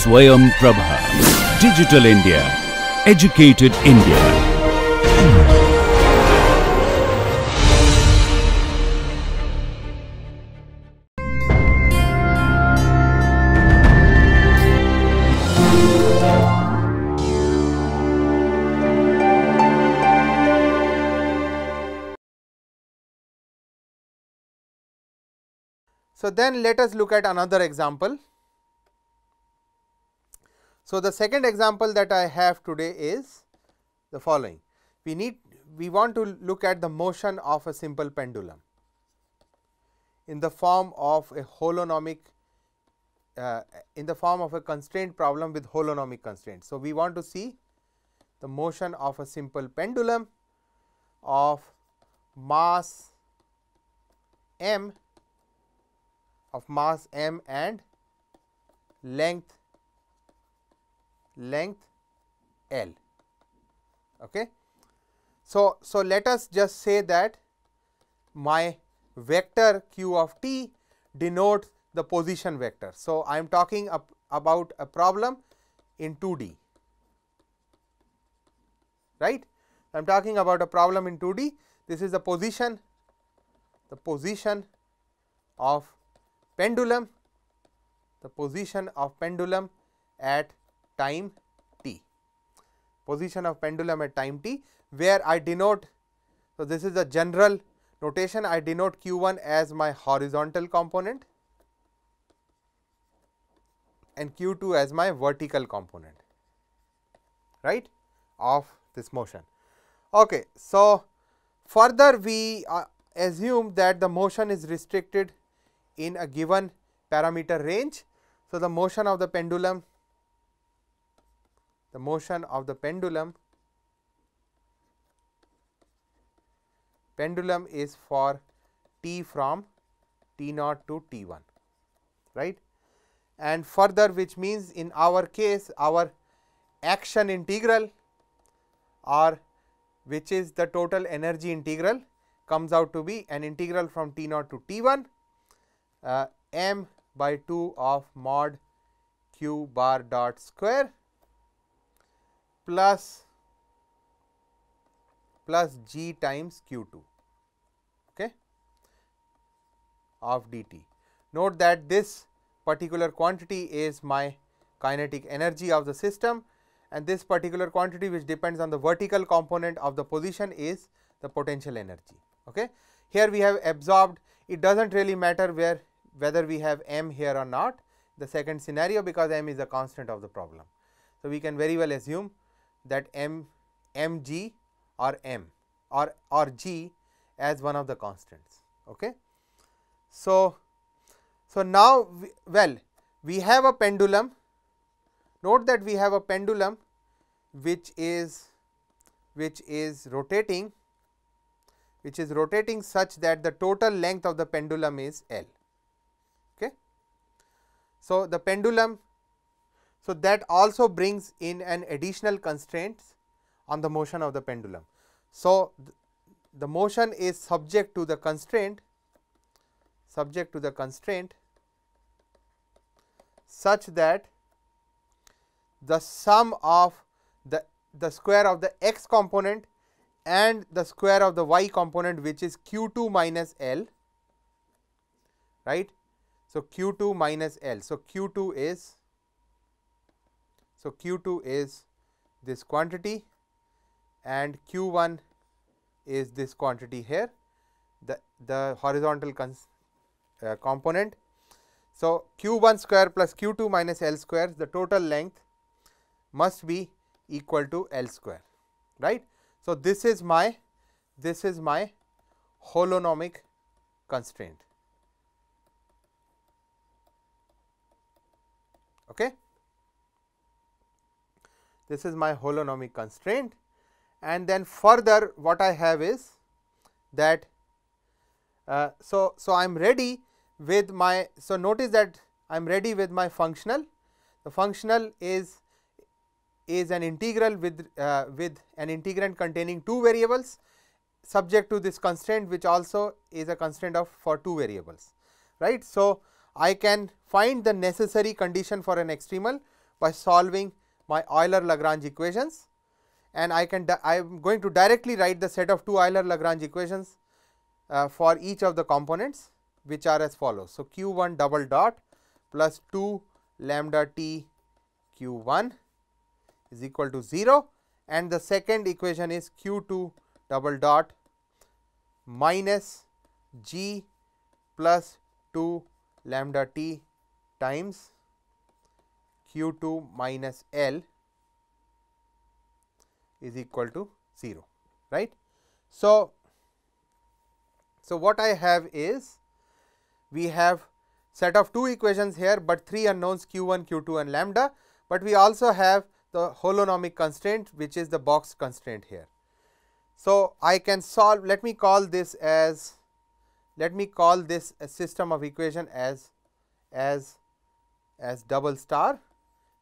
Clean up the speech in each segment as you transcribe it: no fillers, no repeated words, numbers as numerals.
Swayam Prabha. Digital India. Educated India. So, then let us look at another example. So, the second example that I have today is the following. We want to look at the motion of a simple pendulum in the form of a holonomic constraint problem with holonomic constraints. So, we want to see the motion of a simple pendulum of mass m and length L. Okay. So let us just say that my vector q of t denotes the position vector. So, I am talking about a problem in 2D, right. I am talking about a problem in 2D. This is the position of pendulum at time t, where I denote, so this is the general notation, I denote q1 as my horizontal component and q2 as my vertical component, right, of this motion. Okay. So, further we assume that the motion is restricted in a given parameter range. So, the motion of the pendulum is for t from t0 to t1, right, and further, which means in our case our action integral, or which is the total energy integral, comes out to be an integral from t0 to t1 m by 2 of mod q bar dot square plus g times q2, okay, of dt. Note that this particular quantity is my kinetic energy of the system, and this particular quantity, which depends on the vertical component of the position, is the potential energy. Okay. Here we have absorbed, it does not really matter whether we have m here or not, the second scenario, because m is a constant of the problem. So, we can very well assume that m g as one of the constants. Okay. So now we have a pendulum. Note that we have a pendulum which is rotating such that the total length of the pendulum is L. So, the pendulum, so that also brings in an additional constraint on the motion of the pendulum. So, the motion is subject to the constraint such that the sum of the square of the x component and the square of the y component, which is q2 minus L, right. So, q2 minus L. So, q2 is this quantity and q1 is this quantity here, the horizontal component. So, q1 square plus q2 minus L square, the total length must be equal to L square, right. So, this is my holonomic constraint. Okay. This is my holonomic constraint, and then further what I have is that so I am ready with my, so notice that I am ready with my functional. The functional is an integral with an integrand containing two variables subject to this constraint, which also is a constraint for two variables, right. So, I can find the necessary condition for an extremal by solving my Euler-Lagrange equations, and I am going to directly write the set of two Euler-Lagrange equations for each of the components, which are as follows. So, q1 double dot plus 2 lambda t q1 is equal to 0, and the second equation is q2 double dot minus g plus 2 lambda t times q2 minus l is equal to 0, right. So what I have is, we have set of two equations here, but three unknowns q1, q2 and lambda, but we also have the holonomic constraint, which is the box constraint here. So, I can solve, let me call this a system of equation as double star,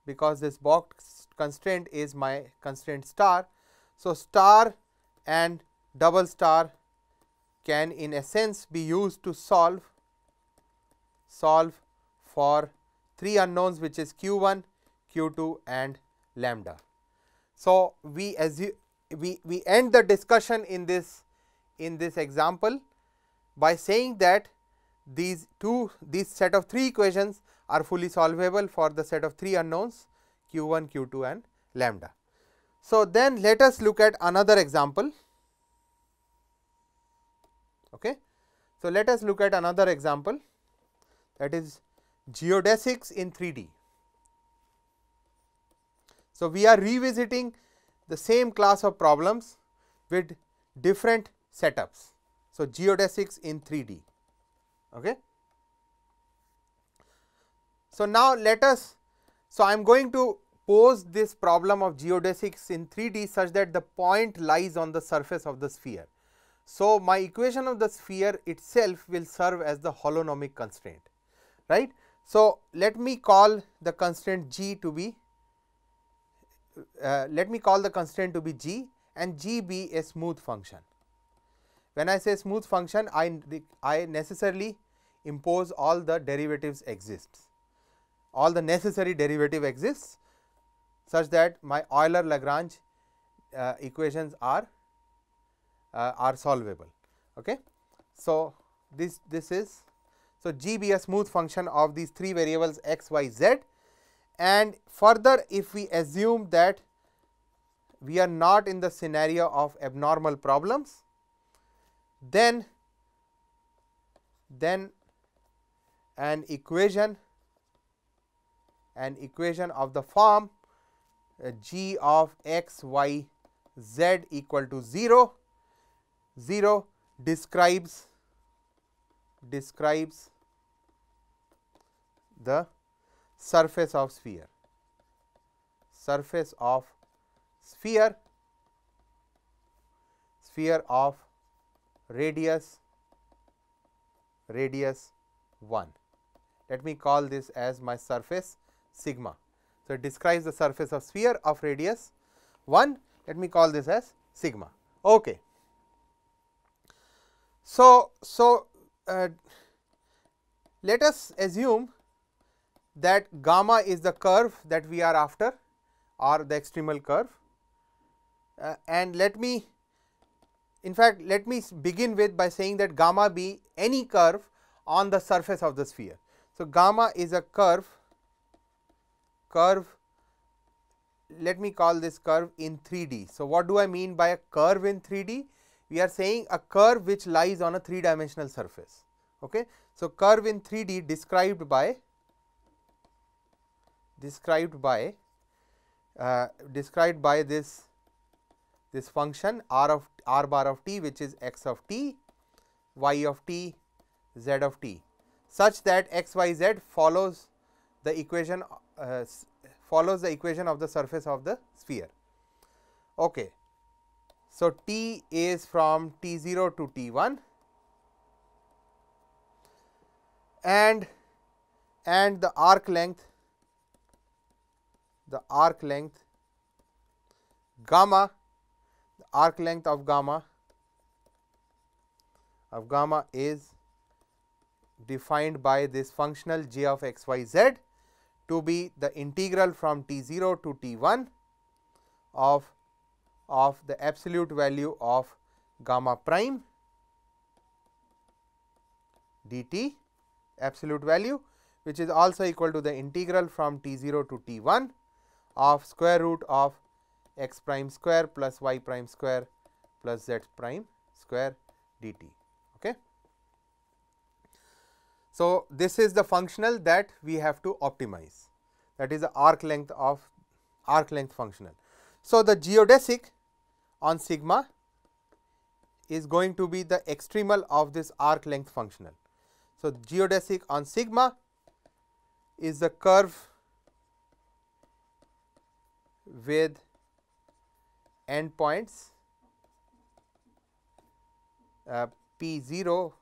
because this box constraint is my constraint star. So, star and double star can in a sense be used to solve for three unknowns, which is q1, q2 and lambda. So, we end the discussion in this example by saying that these set of three equations are fully solvable for the set of three unknowns q1, q2 and lambda. So, then let us look at another example. Okay. So, let us look at another example, that is geodesics in 3D. So, we are revisiting the same class of problems with different setups. So, geodesics in 3D. Okay. So, now I am going to pose this problem of geodesics in 3D such that the point lies on the surface of the sphere. So, my equation of the sphere itself will serve as the holonomic constraint, right. So, let me call the constraint to be g, and g be a smooth function. When I say smooth function, I necessarily impose all the derivatives exists, all the necessary derivative exists, such that my Euler-Lagrange equations are solvable. Okay. So, so g be a smooth function of these three variables x, y, z. And further, if we assume that we are not in the scenario of abnormal problems, then an equation of the form g of x, y, z equal to 0 describes the surface of sphere of radius 1. Let me call this as my surface sigma. So, it describes the surface of sphere of radius 1. Let me call this as sigma. Okay. So, let us assume that gamma is the curve that we are after, or the extremal curve, and let me begin with by saying that gamma be any curve on the surface of the sphere. So, gamma is a curve, let me call this curve in 3D. So, what do I mean by a curve in 3D? We are saying a curve which lies on a three-dimensional surface. Okay. So, curve in 3D described by this function r bar of t, which is x of t, y of t, z of t, such that x, y, z follows the equation of the surface of the sphere. Okay. So, t is from t0 to t1, and the arc length of gamma is defined by this functional g of x, y, z to be the integral from t0 to t1 of the absolute value of gamma prime dt absolute value, which is also equal to the integral from t0 to t1 of square root of x prime square plus y prime square plus z prime square dt. Okay. So, this is the functional that we have to optimize, that is the arc length functional. So, the geodesic on sigma is going to be the extremal of this arc length functional. So, geodesic on sigma is the curve with endpoints P0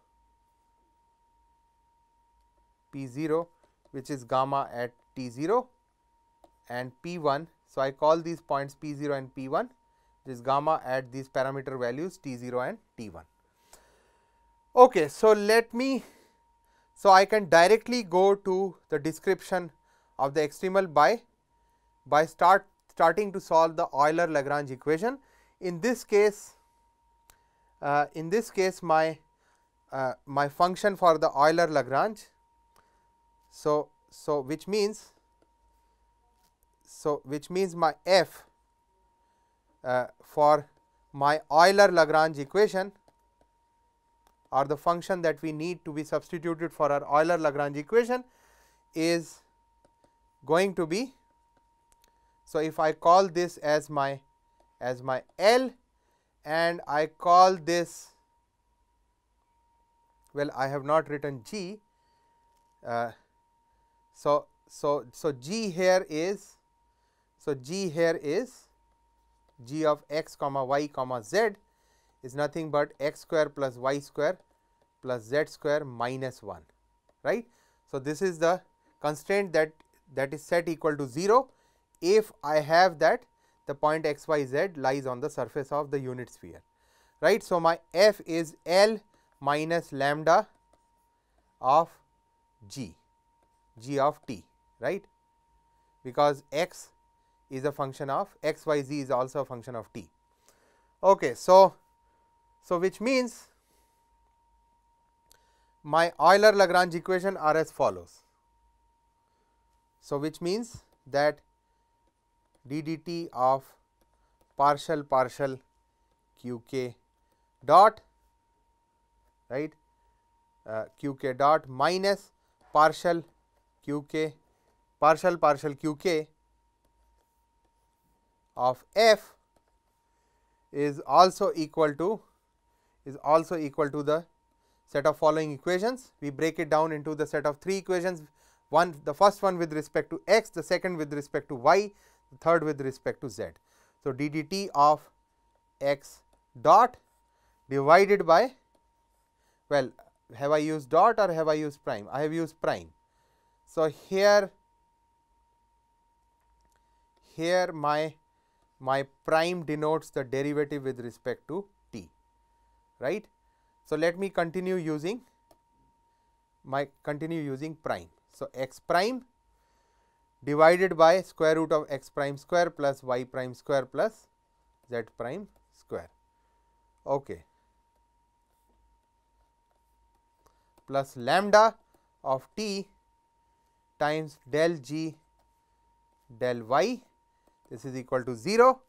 which is gamma at T0 and P1. So, I call these points P0 and P1, this gamma at these parameter values T0 and T1. Okay, so, I can directly go to the description of the extremal by starting to solve the Euler-Lagrange equation. In this case, my function for the Euler-Lagrange. So which means my f for my Euler-Lagrange equation, or the function that we need to be substituted for our Euler-Lagrange equation, is going to be. So, if I call this as my L, and I call this, well, I have not written G. So G here is, G of x comma y comma z is nothing but x square plus y square plus z square minus 1, right. So, this is the constraint that is set equal to 0 if I have that the point x y z lies on the surface of the unit sphere, right. So, my f is L minus lambda of g of t, right, because x is a function of x y z is also a function of t. Okay, so which means my Euler-Lagrange equation are as follows. So, which means that ddt of partial qk dot, right, qk dot minus partial qk of f is also equal to the set of following equations. We break it down into the set of 3 equations, the first one with respect to x, the second with respect to y, the third with respect to z. So, ddt of x dot divided by, well, have I used dot or have I used prime? I have used prime. So, here my prime denotes the derivative with respect to t, right. So, let me continue using prime. So, x prime divided by square root of x prime square plus y prime square plus z prime square. Okay. Plus lambda of t times del g del y, this is equal to 0,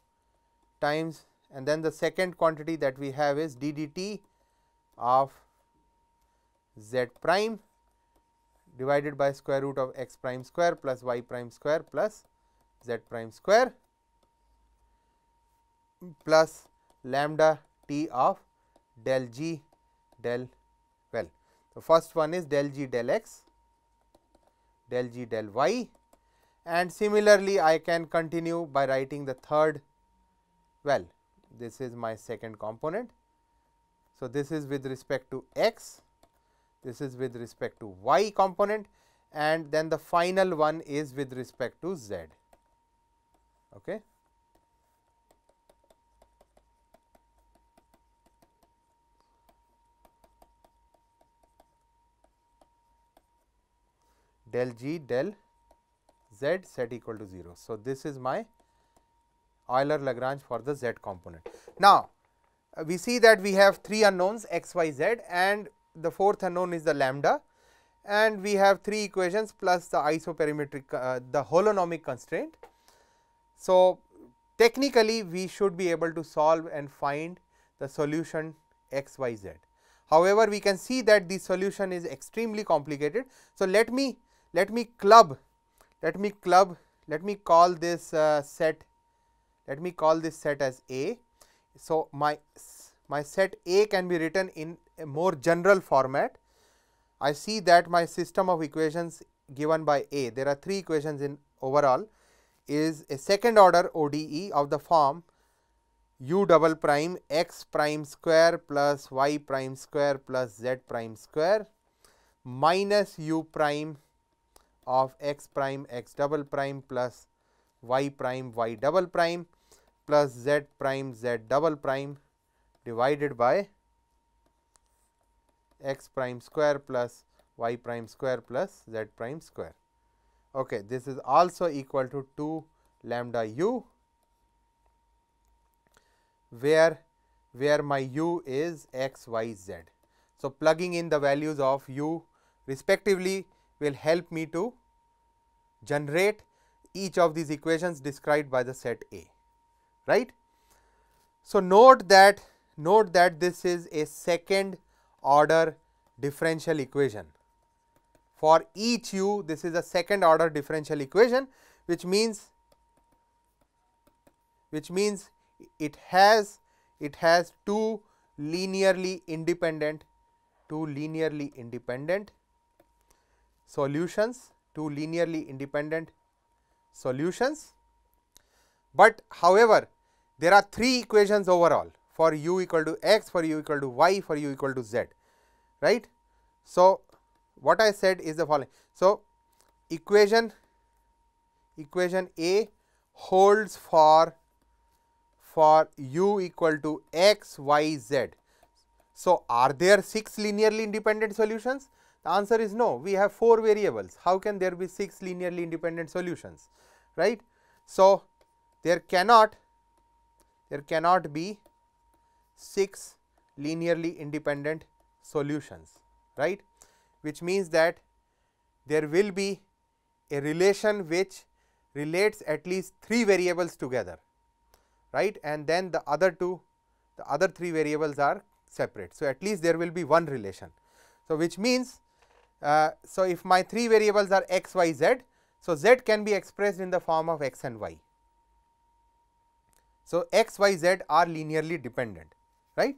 times, and then the second quantity that we have is ddt of z prime divided by square root of x prime square plus y prime square plus z prime square plus lambda t of del g del, well, the first one is del g del x, del g del y, and similarly I can continue by writing the third, well, this is my second component. So, this is with respect to x, this is with respect to y component, and then the final one is with respect to z. Okay. del g del Z set equal to 0. So, this is my Euler-Lagrange for the Z component. Now, we see that we have 3 unknowns x, y, z, and the fourth unknown is the lambda, and we have 3 equations plus the isoperimetric the holonomic constraint. So, technically we should be able to solve and find the solution x, y, z. However, we can see that the solution is extremely complicated. So, let me call this set as A. So, my set A can be written in a more general format. I see that my system of equations given by A, there are 3 equations in overall, is a second order ODE of the form u double prime x prime square plus y prime square plus z prime square minus u prime of x prime x double prime plus y prime y double prime plus z double prime divided by x prime square plus y prime square plus z prime square. Okay, this is also equal to 2 lambda u, where my u is x, y, z. So, plugging in the values of u respectively will help me to generate each of these equations described by the set A, right. So, note that this is a second order differential equation. For each u, this is a second order differential equation, which means it has two linearly independent solutions. But however, there are 3 equations overall for u equal to x, for u equal to y, for u equal to z, right. So, what I said is the following. So, equation A holds for u equal to x, y, z. So, are there 6 linearly independent solutions? The answer is no. We have 4 variables. How can there be 6 linearly independent solutions, right? So, there cannot be 6 linearly independent solutions, right? Which means that there will be a relation which relates at least 3 variables together, right? And then the other three variables are separate. So, at least there will be one relation. So, which means, so if my 3 variables are x, y, z, so z can be expressed in the form of x and y. So, x, y, z are linearly dependent, right.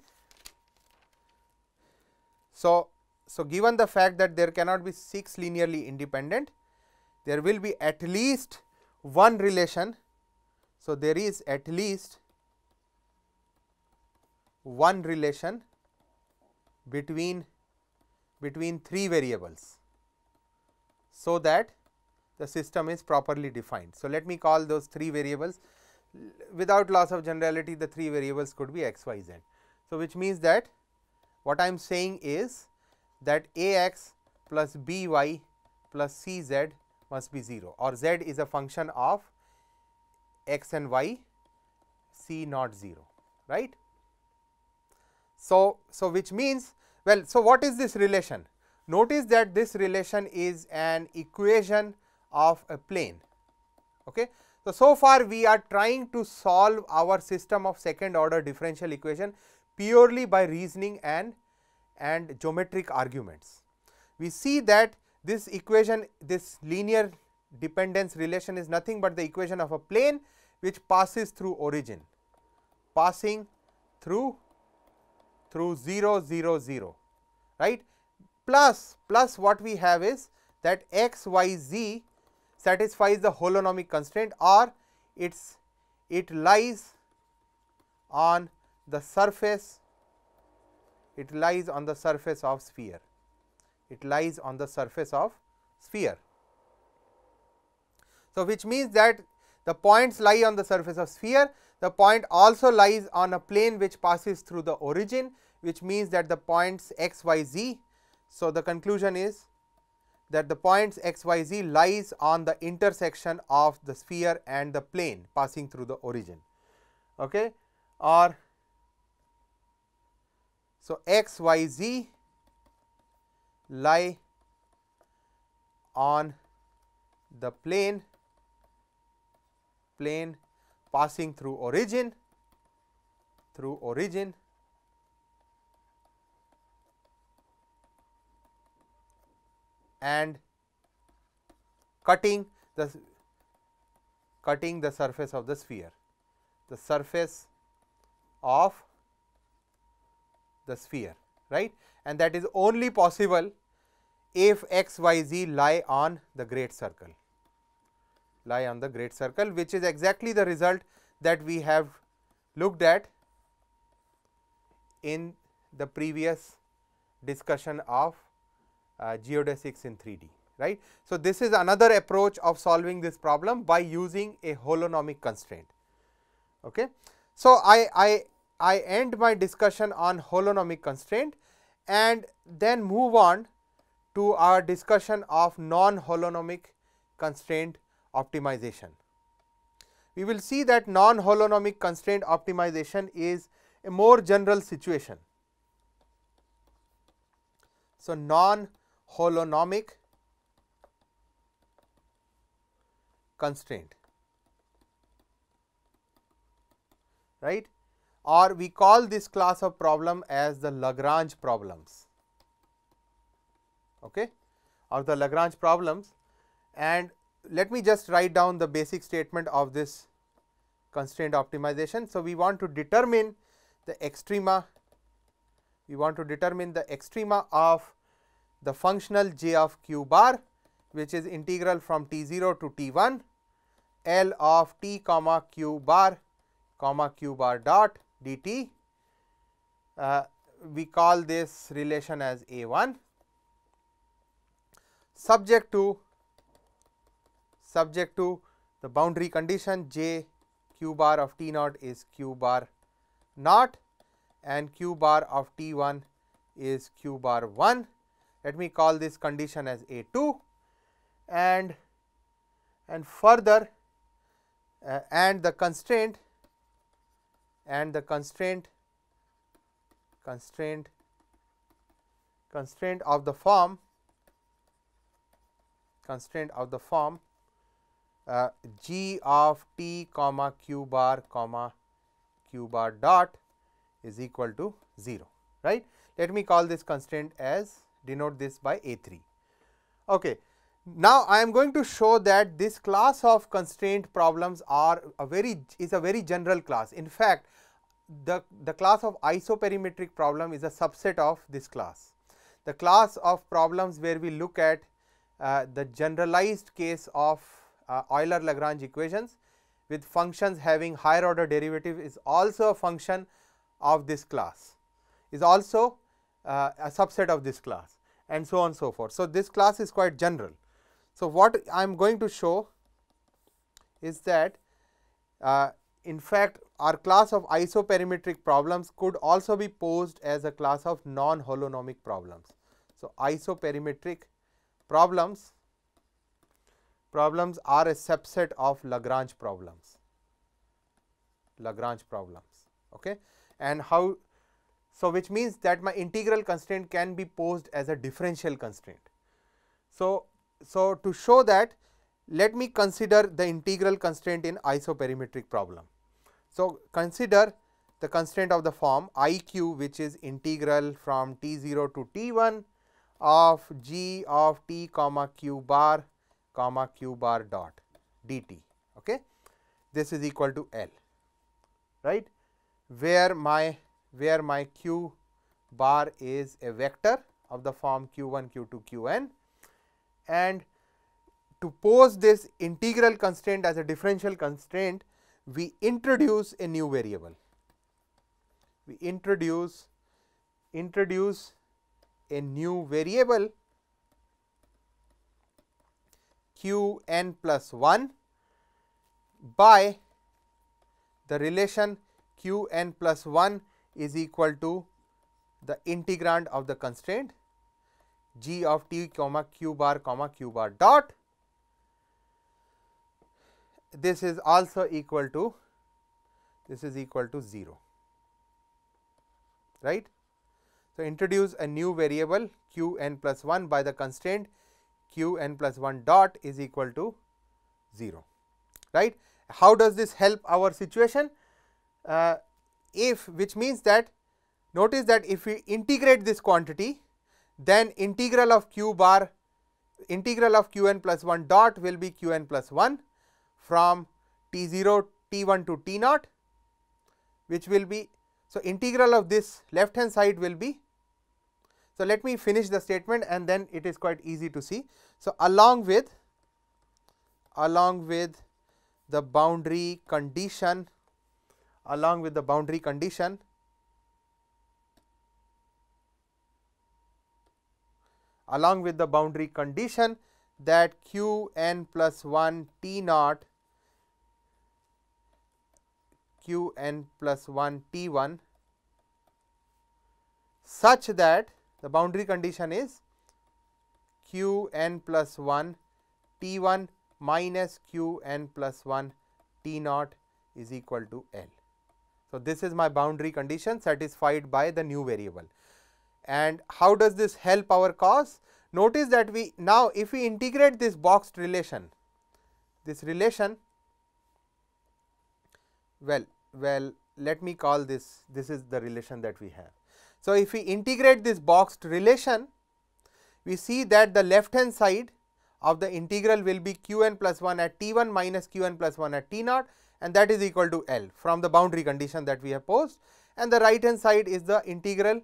So, given the fact that there cannot be 6 linearly independent, there will be at least one relation. So, there is at least one relation between 3 variables, so that the system is properly defined. So, let me call those 3 variables, without loss of generality, the 3 variables could be x, y, z. So, which means that what I am saying is that Ax plus By plus Cz must be 0, or z is a function of x and y, c not 0, right. So which means, well, so what is this relation? Notice that this relation is an equation of a plane, okay. So far we are trying to solve our system of second order differential equation purely by reasoning and geometric arguments. We see that this equation, this linear dependence relation is nothing but the equation of a plane which passes through origin, passing through 0, 0, 0, right. Plus what we have is that x, y, z satisfies the holonomic constraint, or it lies on the surface. It lies on the surface of sphere. It lies on the surface of sphere. So, which means that the points lie on the surface of sphere. The point also lies on a plane which passes through the origin, which means that the points x, y, z. So, the conclusion is that the points XYZ lies on the intersection of the sphere and the plane passing through the origin, okay, or so XYZ lie on the plane passing through origin and cutting the surface of the sphere, right, and that is only possible if XYZ lie on the great circle, which is exactly the result that we have looked at in the previous discussion of geodesics in 3D, right. So, this is another approach of solving this problem by using a holonomic constraint. Okay. So, I end my discussion on holonomic constraint and then move on to our discussion of non-holonomic constraint optimization. We will see that non-holonomic constraint optimization is a more general situation. So, non-holonomic constraint, right, or we call this class of problem as the Lagrange problems, okay, or the Lagrange problems. And let me just write down the basic statement of this constraint optimization. So, we want to determine the extrema, of the functional j of q bar, which is integral from t0 to t1 L of t comma q bar dot dt. We call this relation as A1, subject to the boundary condition j q bar of t0 is q bar naught and q bar of t1 is q bar 1. Let me call this condition as A2, and further and the constraint of the form g of t comma q bar dot is equal to 0, right. Let me call this constraint as, denote this by A3. Okay. Now, I am going to show that this class of constraint problems is a very general class. In fact, the class of isoperimetric problem is a subset of this class. The class of problems where we look at the generalized case of Euler-Lagrange equations with functions having higher order derivative is also a function of this class, is also a subset of this class, and so on and so forth. So, this class is quite general. So, what I am going to show is that in fact, our class of isoperimetric problems could also be posed as a class of non-holonomic problems. So, isoperimetric problems are a subset of Lagrange problems, okay. And how, so which means that my integral constraint can be posed as a differential constraint. So to show that, let me consider the integral constraint in isoperimetric problem. So, consider the constraint of the form iq, which is integral from t0 to t1 of g of t comma q bar dot dt, okay. This is equal to L, right, where my q bar is a vector of the form q1, q2, qn. And to pose this integral constraint as a differential constraint, we introduce a new variable. We introduce a new variable qn plus 1 by the relation qn plus 1 is equal to the integrand of the constraint g of t, comma q bar, comma q bar dot. This is also equal to, this is equal to 0, right. So, introduce a new variable q n plus 1 by the constraint q n plus 1 dot is equal to 0, right. How does this help our situation? Which means that, notice that if we integrate this quantity, then integral of q bar, integral of q n plus 1 dot will be q n plus 1 from t0, t1 to t0, which will be, so integral of this left hand side will be, so let me finish the statement and then it is quite easy to see. So, along with the boundary condition, that q n plus 1 t naught, q n plus 1 t 1, such that the boundary condition is q n plus 1 t 1 minus q n plus 1 t naught is equal to L. So, this is my boundary condition satisfied by the new variable. And how does this help our cause? Notice that we now, if we integrate this boxed relation, well, let me call this, this is the relation that we have. So, if we integrate this boxed relation, we see that the left hand side of the integral will be q n plus 1 at t 1 minus q n plus 1 at t naught, and that is equal to L from the boundary condition that we have posed, and the right hand side is the integral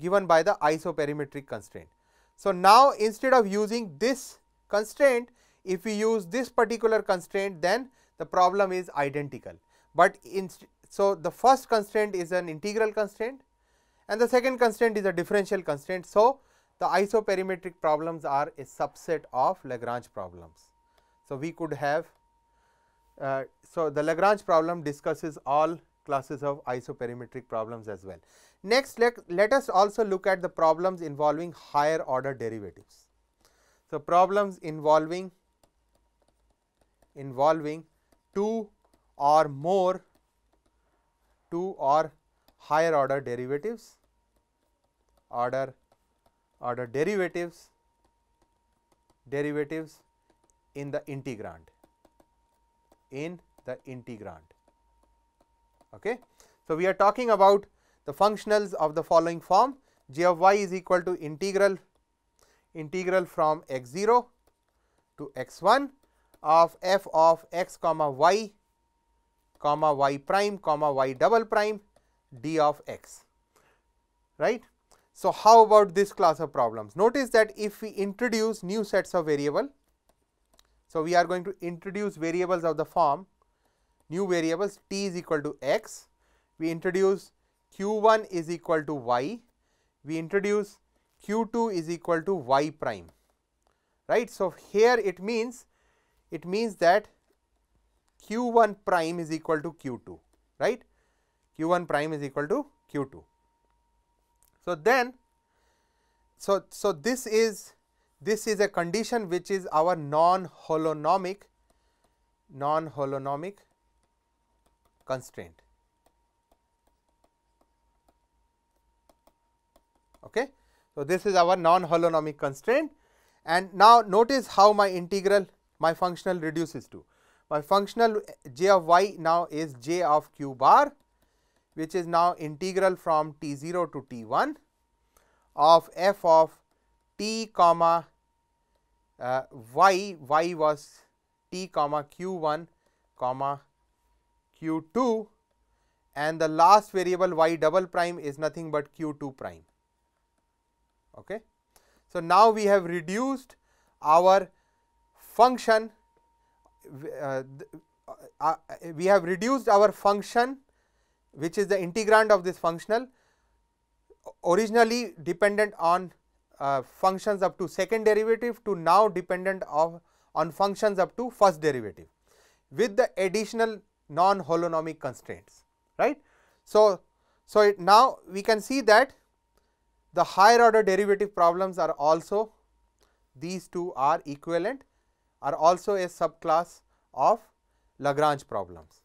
given by the isoperimetric constraint. So, now instead of using this constraint, if we use this particular constraint, then the problem is identical. But so the first constraint is an integral constraint and the second constraint is a differential constraint. So, the isoperimetric problems are a subset of Lagrange problems. So, we could have, so the Lagrange problem discusses all classes of isoperimetric problems as well. Next, let us also look at the problems involving higher order derivatives. So, problems involving two or higher order derivatives, derivatives in the integrand, okay. So, we are talking about the functionals of the following form: g of y is equal to integral from x0 to x1 of f of x comma y prime comma y double prime d of x, right. So, how about this class of problems? Notice that if we introduce new sets of variables, so we are going to introduce variables of the form, new variables t is equal to x, we introduce q1 is equal to y, we introduce q2 is equal to y prime, right. So, here it means that q1 prime is equal to q2, right, q1 prime is equal to q2. So, then, so this is a condition which is our non-holonomic constraint, okay. So, this is our non-holonomic constraint, and now notice how my integral, my functional reduces to, my functional j of y now is j of q bar, which is now integral from t0 to t1 of f of t comma y was t comma q1 comma q2, and the last variable y double prime is nothing but q2 prime, okay. So, now we have reduced our function, which is the integrand of this functional, originally dependent on functions up to second derivative, to now dependent on functions up to first derivative with the additional non-holonomic constraints, right. So now we can see that the higher order derivative problems are also these two are equivalent, are also a subclass of Lagrange problems.